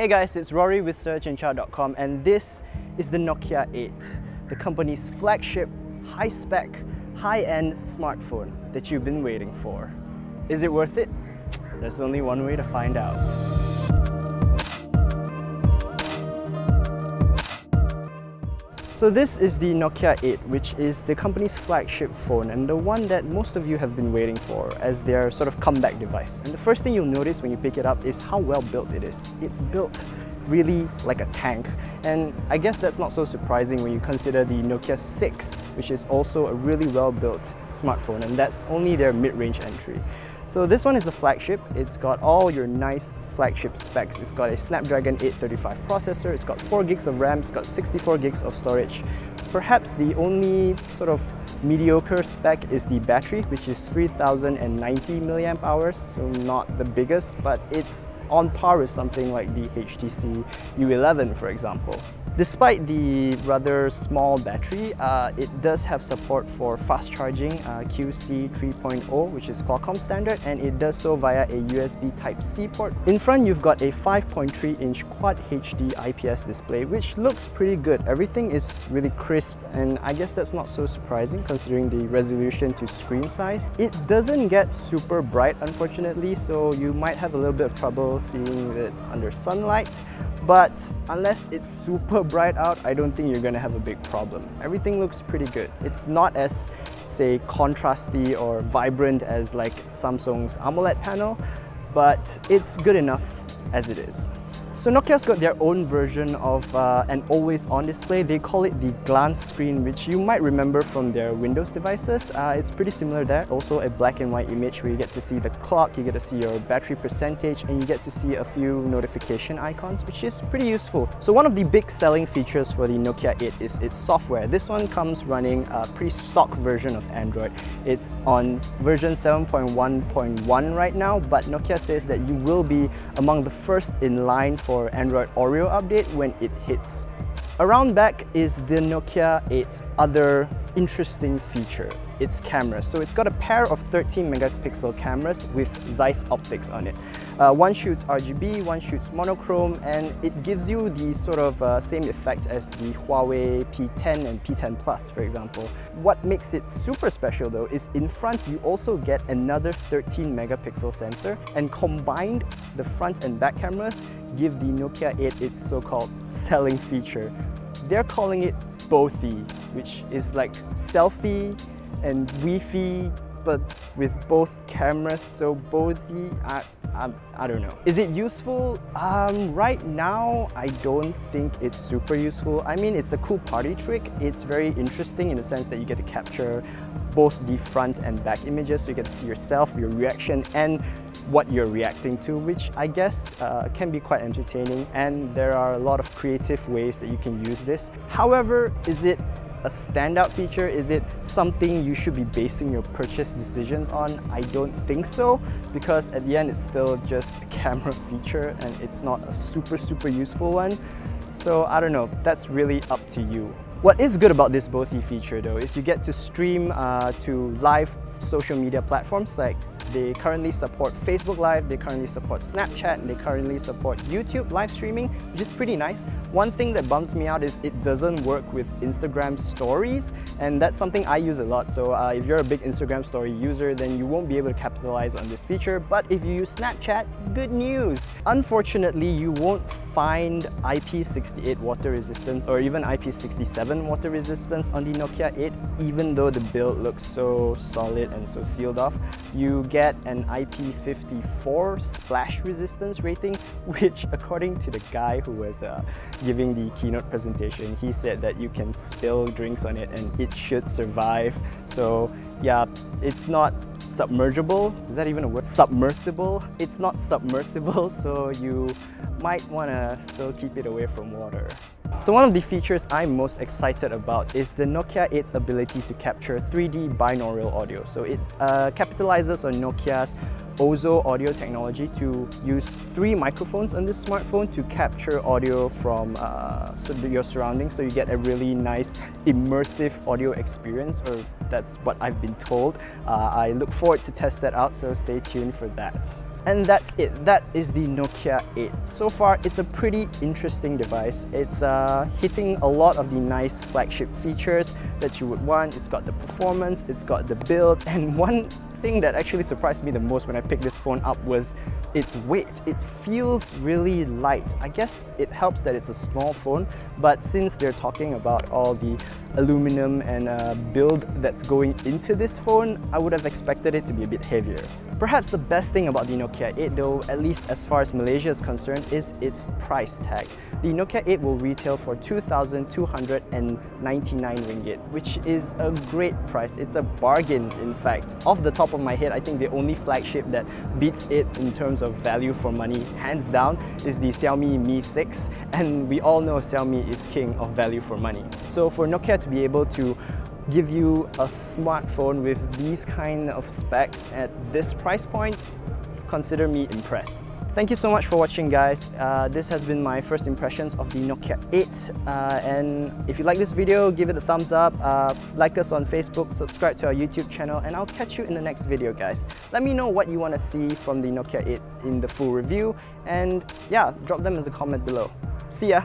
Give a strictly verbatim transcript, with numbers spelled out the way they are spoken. Hey guys, it's Rory with Soya Cincau dot com and this is the Nokia eight, the company's flagship, high-spec, high-end smartphone that you've been waiting for. Is it worth it? There's only one way to find out. So this is the Nokia eight, which is the company's flagship phone and the one that most of you have been waiting for as their sort of comeback device. And the first thing you'll notice when you pick it up is how well built it is. It's built really like a tank. And I guess that's not so surprising when you consider the Nokia six, which is also a really well-built smartphone, and that's only their mid-range entry. So this one is a flagship. It's got all your nice flagship specs. It's got a Snapdragon eight thirty-five processor, it's got four gigs of RAM, it's got sixty-four gigs of storage. Perhaps the only sort of mediocre spec is the battery, which is three thousand ninety milliamp hours, so not the biggest, but it's on par with something like the H T C U eleven, for example. Despite the rather small battery, uh, it does have support for fast charging, uh, Q C three point oh, which is Qualcomm standard, and it does so via a U S B type C port. In front, you've got a five point three inch Quad H D I P S display, which looks pretty good. Everything is really crisp, and I guess that's not so surprising considering the resolution to screen size. It doesn't get super bright, unfortunately, so you might have a little bit of trouble seeing it under sunlight. But unless it's super bright out, I don't think you're gonna have a big problem. Everything looks pretty good. It's not as, say, contrasty or vibrant as like Samsung's AMOLED panel, but it's good enough as it is. So Nokia's got their own version of uh, an always-on display. They call it the Glance screen, which you might remember from their Windows devices. Uh, it's pretty similar there. Also a black and white image where you get to see the clock, you get to see your battery percentage, and you get to see a few notification icons, which is pretty useful. So one of the big selling features for the Nokia eight is its software. This one comes running a pretty stock version of Android. It's on version seven point one point one right now, but Nokia says that you will be among the first in line for Android Oreo update when it hits. Around back is the Nokia eight's other interesting feature, its camera. So it's got a pair of thirteen megapixel cameras with Zeiss optics on it. Uh, one shoots R G B, one shoots monochrome, and it gives you the sort of uh, same effect as the Huawei P ten and P ten Plus, for example. What makes it super special though is in front you also get another thirteen megapixel sensor, and combined the front and back cameras give the Nokia eight its so-called selling feature. They're calling it Bothy, which is like selfie and Wi-Fi, but with both cameras. So Bothy, I, I, I don't know. Is it useful? Um, right now, I don't think it's super useful. I mean, it's a cool party trick. It's very interesting in the sense that you get to capture both the front and back images, so you get to see yourself, your reaction, and what you're reacting to, which I guess uh, can be quite entertaining, and there are a lot of creative ways that you can use this. However, is it a standout feature? Is it something you should be basing your purchase decisions on? I don't think so, because at the end it's still just a camera feature and it's not a super super useful one. So I don't know, that's really up to you. What is good about this Bothy feature though is you get to stream uh, to live social media platforms. Like they currently support Facebook Live, they currently support Snapchat, and they currently support YouTube live streaming, which is pretty nice. One thing that bums me out is it doesn't work with Instagram Stories, and that's something I use a lot. So uh, if you're a big Instagram Story user, then you won't be able to capitalize on this feature. But if you use Snapchat, good news! Unfortunately, you won't find I P sixty-eight water resistance or even I P sixty-seven water resistance on the Nokia eight, even though the build looks so solid and so sealed off. You get an I P fifty-four splash resistance rating, which according to the guy who was uh, giving the keynote presentation, he said that you can spill drinks on it and it should survive. So yeah, it's not submergible. Is that even a word? Submersible. It's not submersible, so you might want to still keep it away from water. So one of the features I'm most excited about is the Nokia eight's ability to capture three D binaural audio. So it uh, capitalizes on Nokia's Ozo audio technology to use three microphones on this smartphone to capture audio from uh, your surroundings, so you get a really nice immersive audio experience, or that's what I've been told. Uh, I look forward to test that out, so stay tuned for that. And that's it, that is the Nokia eight. So far, it's a pretty interesting device. It's uh, hitting a lot of the nice flagship features that you would want. It's got the performance, it's got the build, and one thing that actually surprised me the most when I picked this phone up was its weight. It feels really light. I guess it helps that it's a small phone, but since they're talking about all the aluminum and uh, build that's going into this phone, I would have expected it to be a bit heavier. Perhaps the best thing about the Nokia eight though, at least as far as Malaysia is concerned, is its price tag. The Nokia eight will retail for two thousand two hundred ninety-nine ringgit, which is a great price. It's a bargain, in fact. Off the top of my head, I think the only flagship that beats it in terms of value for money, hands down, is the Xiaomi Mi six, and we all know Xiaomi is king of value for money. So for Nokia to be able to give you a smartphone with these kind of specs at this price point, consider me impressed. Thank you so much for watching, guys. Uh, this has been my first impressions of the Nokia eight. Uh, and if you like this video, give it a thumbs up, uh, like us on Facebook, subscribe to our YouTube channel, and I'll catch you in the next video, guys. Let me know what you want to see from the Nokia eight in the full review, and yeah, drop them as a comment below. See ya!